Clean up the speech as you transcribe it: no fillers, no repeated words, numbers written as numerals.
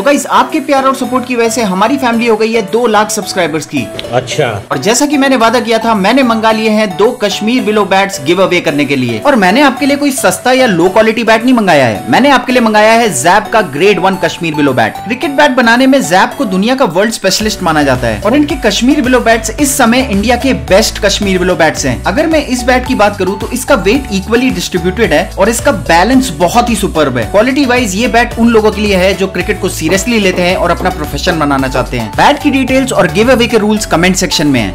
तो गाइस आपके प्यार और सपोर्ट की वजह से हमारी फैमिली हो गई है 2 लाख सब्सक्राइबर्स की। अच्छा, और जैसा कि मैंने वादा किया था, मैंने मंगा लिए हैं 2 Kashmir willow bats give away करने के लिए। और मैंने आपके लिए कोई सस्ता या लो क्वालिटी बैट नहीं मंगाया है, मैंने आपके लिए मंगाया है जैप का grade 1 Kashmir willow bat. Cricket bat बनाने में जैप को दुनिया का वर्ल्ड स्पेशलिस्ट माना जाता है और इनके कश्मीर विलो बैट्स इस समय इंडिया के बेस्ट कश्मीर विलो बैट्स हैं। अगर मैं इस बैट की बात करूँ तो इसका वेट इक्वली डिस्ट्रीब्यूटेड है और इसका बैलेंस बहुत ही सुपर्ब है। क्वालिटी वाइज ये बैट उन लोगों के लिए है जो क्रिकेट को सीरियसली लेते हैं और अपना प्रोफेशन बनाना चाहते हैं। बैट की डिटेल्स और गिव अवे के रूल्स कमेंट सेक्शन में हैं।